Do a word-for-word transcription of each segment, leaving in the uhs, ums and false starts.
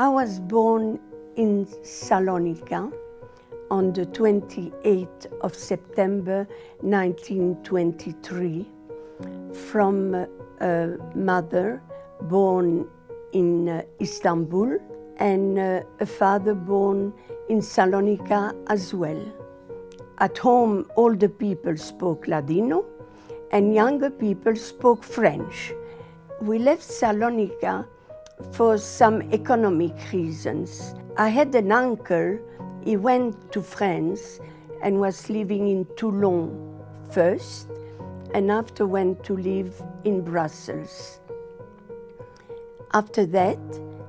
I was born in Salonica on the twenty-eighth of September nineteen twenty-three from a mother born in uh, Istanbul and uh, a father born in Salonica as well. At home, all the people spoke Ladino and younger people spoke French. We left Salonica for some economic reasons. I had an uncle, he went to France and was living in Toulon first, and after went to live in Brussels. After that,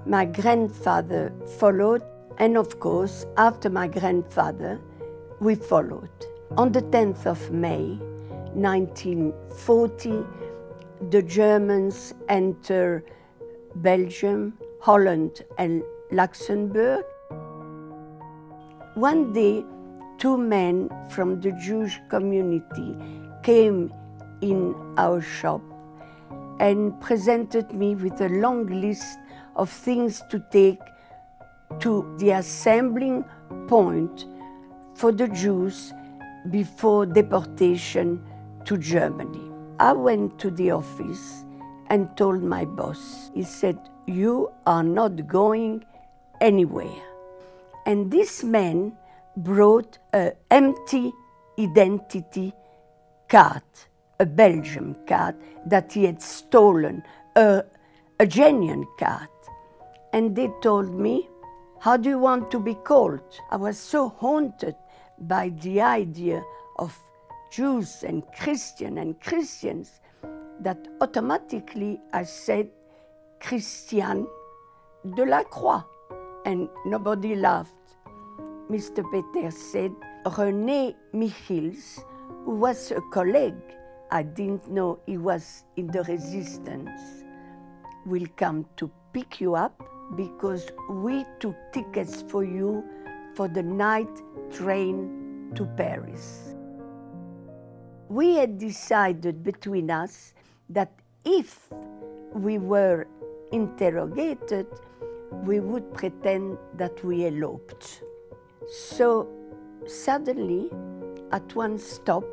my grandfather followed, and of course, after my grandfather, we followed. On the tenth of May nineteen forty, the Germans enter Belgium, Holland, and Luxembourg. One day, two men from the Jewish community came in our shop and presented me with a long list of things to take to the assembling point for the Jews before deportation to Germany. I went to the office and told my boss. He said, "You are not going anywhere." And this man brought an empty identity card, a Belgian card that he had stolen, a, a genuine card. And they told me, "How do you want to be called?" I was so haunted by the idea of Jews and Christian and Christians that automatically I said, "Christiane de la Croix." And nobody laughed. Mister Peter said, "René Michels," who was a colleague, I didn't know he was in the resistance, "will come to pick you up because we took tickets for you for the night train to Paris." We had decided between us that if we were interrogated, we would pretend that we eloped. So suddenly, at one stop,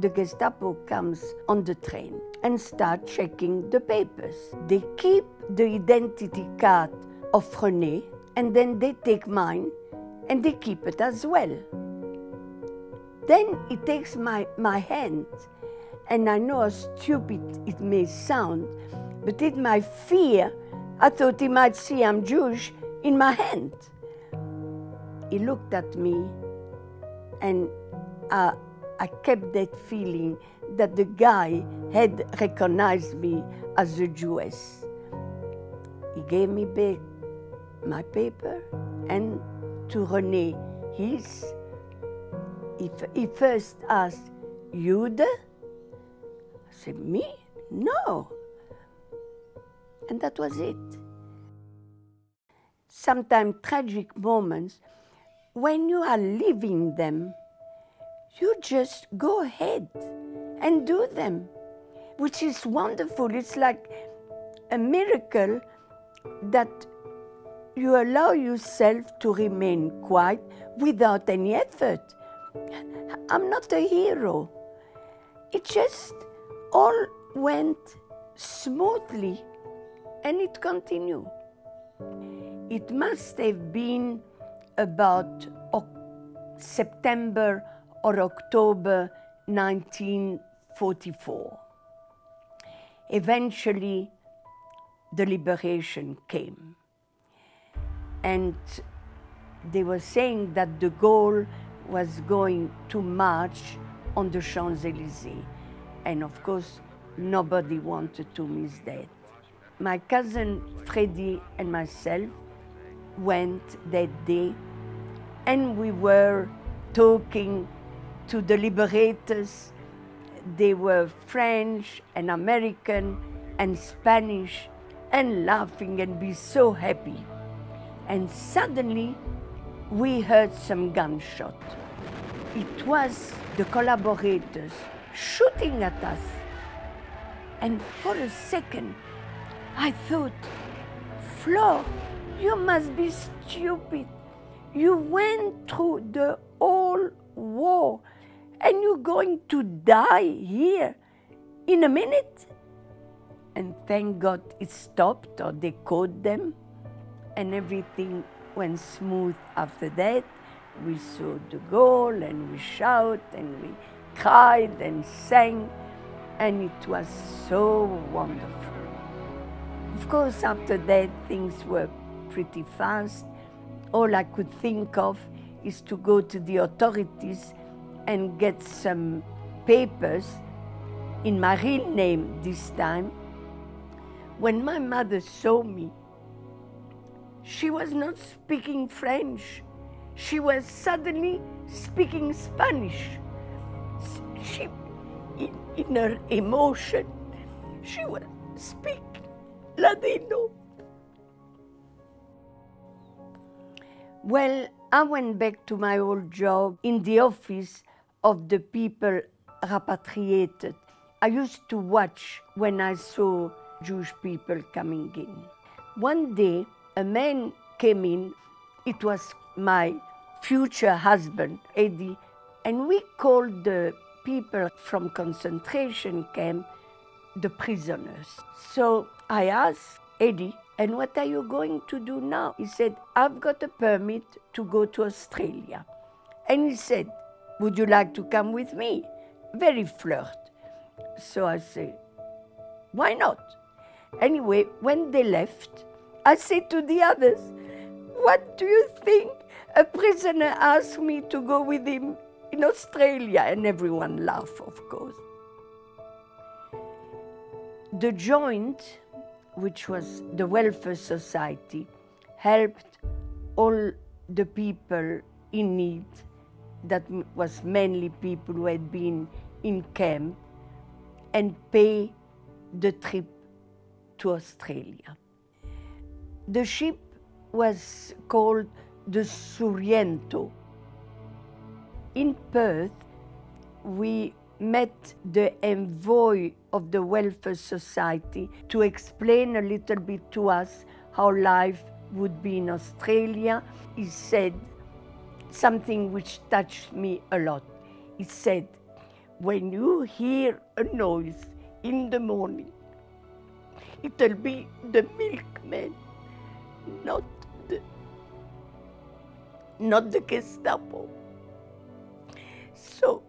the Gestapo comes on the train and start checking the papers. They keep the identity card of René, and then they take mine, and they keep it as well. Then he takes my, my hand, and I know how stupid it may sound, but in my fear, I thought he might see I'm Jewish in my hand. He looked at me, and I, I kept that feeling that the guy had recognized me as a Jewess. He gave me back my paper, and to René his. He, he first asked, "Jude?" I said, "Me? No." And that was it. Sometimes tragic moments, when you are living them, you just go ahead and do them, which is wonderful. It's like a miracle that you allow yourself to remain quiet without any effort. I'm not a hero. It just all went smoothly. And it continued. It must have been about September or October nineteen forty-four. Eventually, the liberation came. And they were saying that de Gaulle was going to march on the Champs-Élysées. And of course, nobody wanted to miss that. My cousin Freddy and myself went that day, and we were talking to the liberators. They were French and American and Spanish, and laughing and be so happy. And suddenly we heard some gunshot. It was the collaborators shooting at us. And for a second, I thought, "Flo, You must be stupid. You went through the whole war and you're going to die here in a minute. And thank God it stopped, or they caught them, and everything went smooth after that. We saw the goal and we shouted and we cried and sang, and it was so wonderful. Of course, after that, things were pretty fast. All I could think of is to go to the authorities and get some papers in my real name this time. When my mother saw me, she was not speaking French. She was suddenly speaking Spanish. She, in, in her emotion, she would speak Ladino. Well, I went back to my old job in the office of the people repatriated. I used to watch when I saw Jewish people coming in. One day, a man came in. It was my future husband, Eddie, and we called the people from concentration camp the prisoners. So I asked Eddie, and what are you going to do now? He said, I've got a permit to go to Australia. And he said, would you like to come with me? Very flirt. So I said, why not? Anyway, when they left, I said to the others, what do you think? A prisoner asked me to go with him in Australia, and everyone laughed, of course. The Joint, which was the welfare society, helped all the people in need. That was mainly people who had been in camp, and pay the trip to Australia. The ship was called the Suriento. In Perth, we met the envoy of the Welfare Society to explain a little bit to us how life would be in Australia. He said something which touched me a lot. He said, when you hear a noise in the morning, it'll be the milkman, not the, not the Gestapo. So